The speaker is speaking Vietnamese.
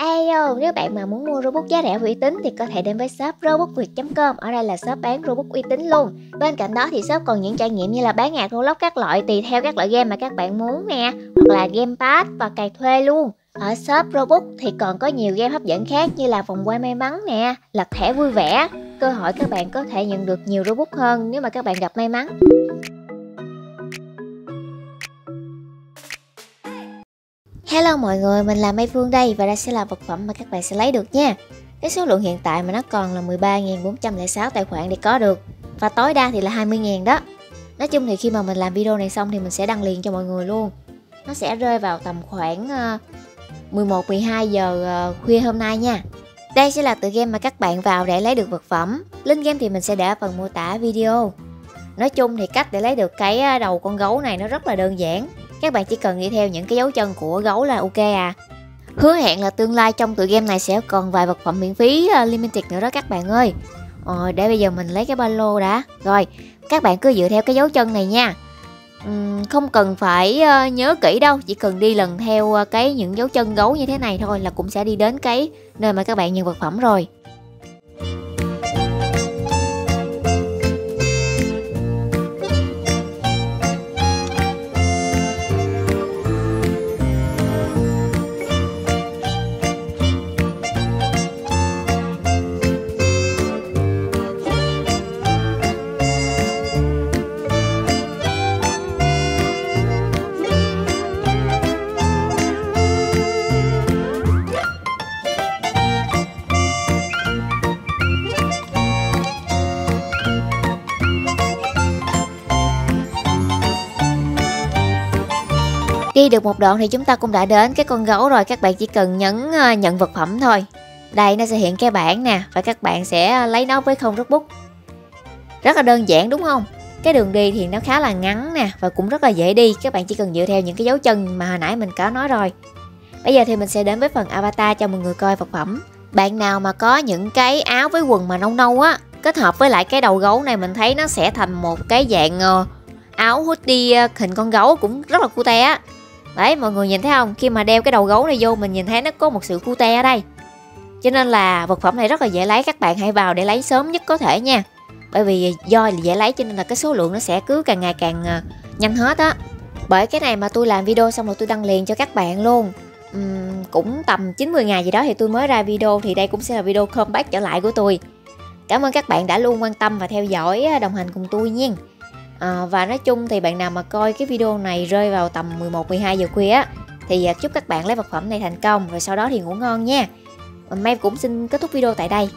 Ayo, nếu bạn mà muốn mua robot giá rẻ uy tín thì có thể đến với shop robotviet.com. Ở đây là shop bán robot uy tín luôn. Bên cạnh đó thì shop còn những trải nghiệm như là bán hạt Roblox các loại tùy theo các loại game mà các bạn muốn nè, hoặc là game pass và cài thuê luôn. Ở shop robot thì còn có nhiều game hấp dẫn khác như là vòng quay may mắn nè, lật thẻ vui vẻ. Cơ hội các bạn có thể nhận được nhiều robot hơn nếu mà các bạn gặp may mắn. Hello mọi người, mình là Mei Phương đây và đây sẽ là vật phẩm mà các bạn sẽ lấy được nha. Cái số lượng hiện tại mà nó còn là 13.406 tài khoản để có được, và tối đa thì là 20.000 đó. Nói chung thì khi mà mình làm video này xong thì mình sẽ đăng liền cho mọi người luôn. Nó sẽ rơi vào tầm khoảng 11-12 giờ khuya hôm nay nha. Đây sẽ là tựa game mà các bạn vào để lấy được vật phẩm. Link game thì mình sẽ để ở phần mô tả video. Nói chung thì cách để lấy được cái đầu con gấu này nó rất là đơn giản. Các bạn chỉ cần đi theo những cái dấu chân của gấu là ok à. Hứa hẹn là tương lai trong tựa game này sẽ còn vài vật phẩm miễn phí limited nữa đó các bạn ơi. Để bây giờ mình lấy cái ba lô đã. Rồi, các bạn cứ dựa theo cái dấu chân này nha. Không cần phải nhớ kỹ đâu, chỉ cần đi lần theo cái những dấu chân gấu như thế này thôi là cũng sẽ đi đến cái nơi mà các bạn nhận vật phẩm rồi. Đi được một đoạn thì chúng ta cũng đã đến cái con gấu rồi. Các bạn chỉ cần nhấn nhận vật phẩm thôi. Đây nó sẽ hiện cái bảng nè, và các bạn sẽ lấy nó với không rút bút. Rất là đơn giản đúng không? Cái đường đi thì nó khá là ngắn nè, và cũng rất là dễ đi. Các bạn chỉ cần dựa theo những cái dấu chân mà hồi nãy mình có nói rồi. Bây giờ thì mình sẽ đến với phần avatar cho mọi người coi vật phẩm. Bạn nào mà có những cái áo với quần mà nâu nâu á, kết hợp với lại cái đầu gấu này, mình thấy nó sẽ thành một cái dạng áo hoodie hình con gấu cũng rất là cute á. Đấy, mọi người nhìn thấy không? Khi mà đeo cái đầu gấu này vô, mình nhìn thấy nó có một sự cute ở đây. Cho nên là vật phẩm này rất là dễ lấy. Các bạn hãy vào để lấy sớm nhất có thể nha. Bởi vì do dễ lấy cho nên là cái số lượng nó sẽ cứ càng ngày càng nhanh hết á. Bởi cái này mà tôi làm video xong rồi tôi đăng liền cho các bạn luôn. Cũng tầm 90 ngày gì đó thì tôi mới ra video. Thì đây cũng sẽ là video comeback trở lại của tôi. Cảm ơn các bạn đã luôn quan tâm và theo dõi đồng hành cùng tôi nha. Và nói chung thì bạn nào mà coi cái video này rơi vào tầm 11-12 giờ khuya á, thì chúc các bạn lấy vật phẩm này thành công, rồi sau đó thì ngủ ngon nha. Mei cũng xin kết thúc video tại đây.